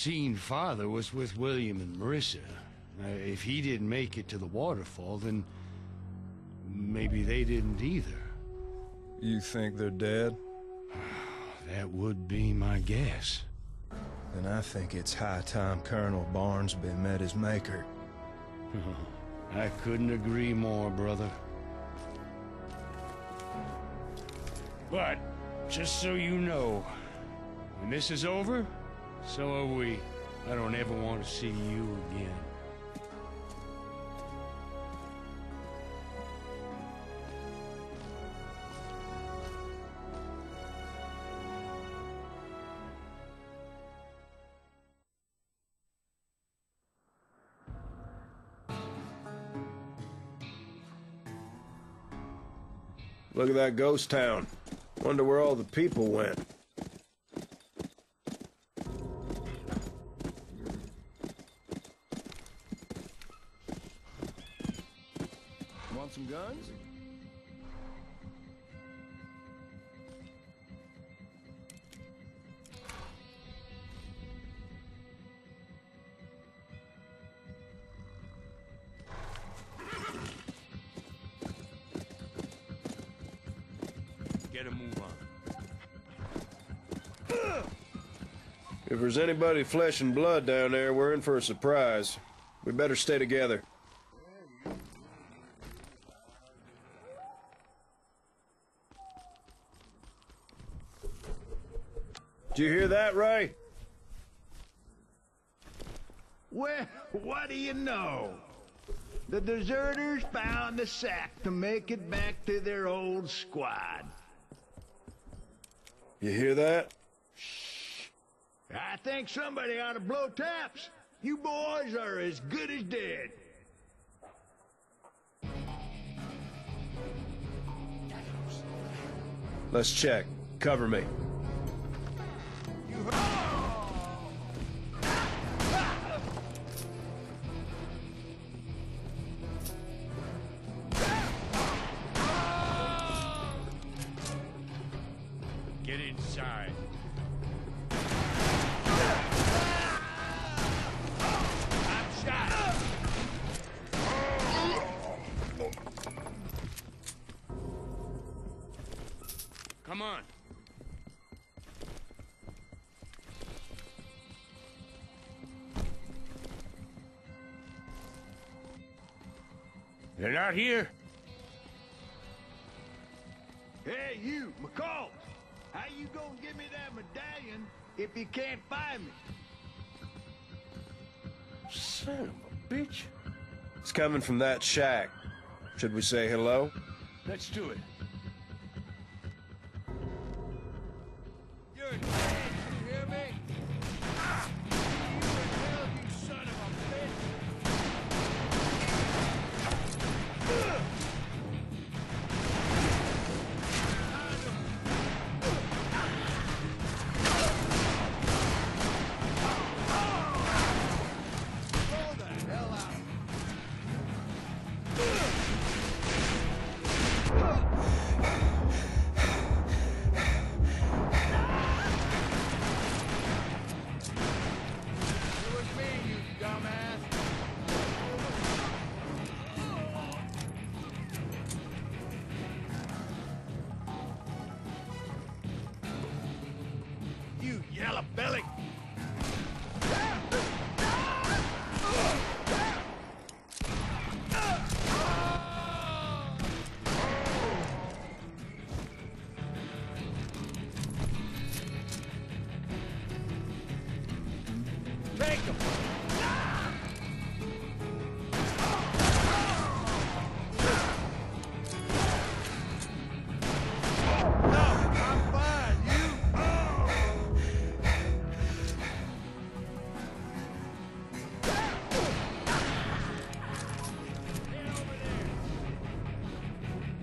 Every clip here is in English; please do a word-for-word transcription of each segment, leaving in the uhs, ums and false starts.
seen Father was with William and Marissa. Uh, if he didn't make it to the waterfall, then maybe they didn't either. You think they're dead? That would be my guess. Then I think it's high time Colonel Barnesby met his maker. I couldn't agree more, brother. But, just so you know, when this is over, so are we. I don't ever want to see you again. Look at that ghost town. Wonder where all the people went. Want some guns? If there's anybody flesh and blood down there, we're in for a surprise. We better stay together. Did you hear that, Ray? Well, what do you know? The deserters found the sack to make it back to their old squad. You hear that? Shh. I think somebody ought to blow taps. You boys are as good as dead. Let's check. Cover me. Come on. They're not here. Hey, you, McCall. How you gonna give me that medallion if you can't find me? Son of a bitch. It's coming from that shack. Should we say hello? Let's do it.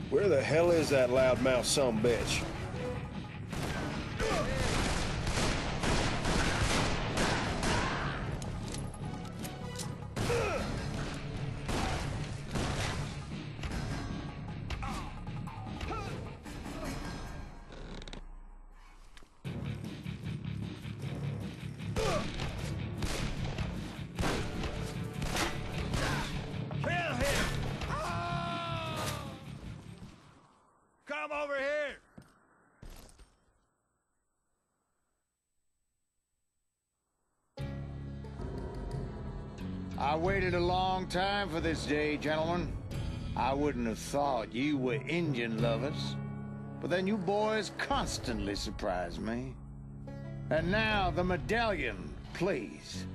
Where the hell is that loudmouth sumbitch? I waited a long time for this day, gentlemen. I wouldn't have thought you were Indian lovers, but then you boys constantly surprise me. And now the medallion, please.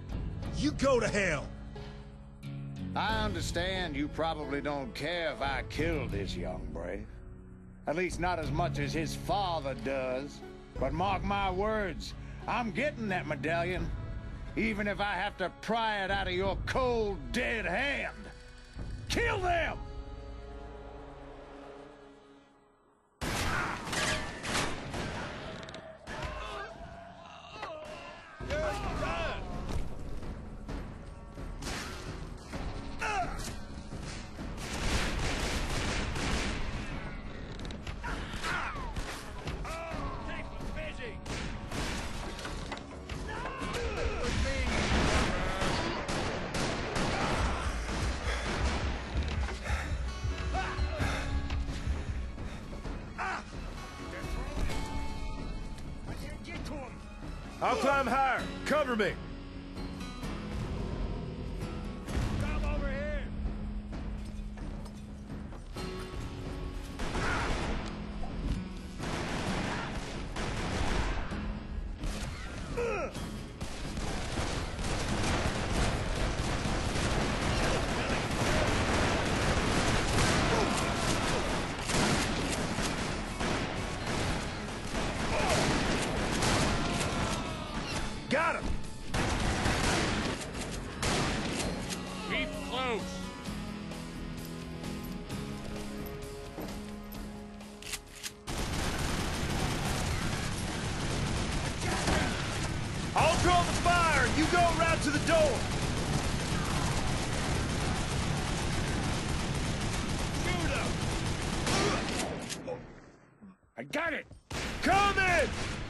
You go to hell! I understand you probably don't care if I kill this young brave. At least not as much as his father does. But mark my words, I'm getting that medallion. Even if I have to pry it out of your cold, dead hand. Kill them! I'll climb higher. Cover me. Come over here. Uh. Got him! Keep close! I'll draw the fire! You go right to the door! Shoot him! I got it! Come in!